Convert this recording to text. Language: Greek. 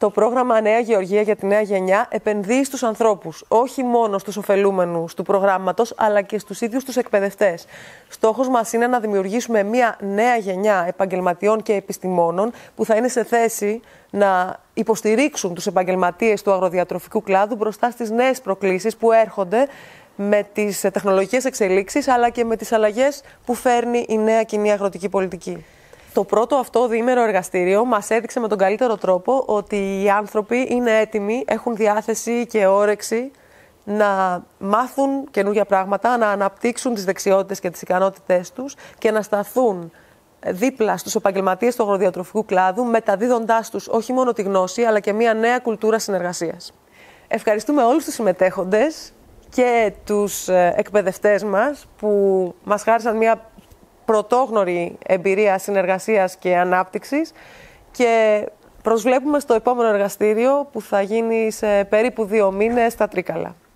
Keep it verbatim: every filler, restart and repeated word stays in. Το πρόγραμμα Νέα Γεωργία για τη Νέα Γενιά επενδύει στους ανθρώπους, όχι μόνο στους ωφελούμενους του προγράμματος, αλλά και στους ίδιους τους εκπαιδευτές. Στόχος μας είναι να δημιουργήσουμε μια νέα γενιά επαγγελματιών και επιστημόνων που θα είναι σε θέση να υποστηρίξουν τους επαγγελματίες του αγροδιατροφικού κλάδου μπροστά στις νέες προκλήσεις που έρχονται με τις τεχνολογικές εξελίξεις, αλλά και με τις αλλαγές που φέρνει η νέα κοινή αγροτική πολιτική. Το πρώτο αυτό διήμερο εργαστήριο μας έδειξε με τον καλύτερο τρόπο ότι οι άνθρωποι είναι έτοιμοι, έχουν διάθεση και όρεξη να μάθουν καινούργια πράγματα, να αναπτύξουν τις δεξιότητες και τις ικανότητές τους και να σταθούν δίπλα στους επαγγελματίες του αγροδιατροφικού κλάδου, μεταδίδοντάς τους όχι μόνο τη γνώση, αλλά και μια νέα κουλτούρα συνεργασίας. Ευχαριστούμε όλους τους συμμετέχοντες και τους εκπαιδευτές μας που μας χάρισαν μια πρωτόγνωρη εμπειρία συνεργασίας και ανάπτυξης και προσβλέπουμε στο επόμενο εργαστήριο που θα γίνει σε περίπου δύο μήνες στα Τρίκαλα.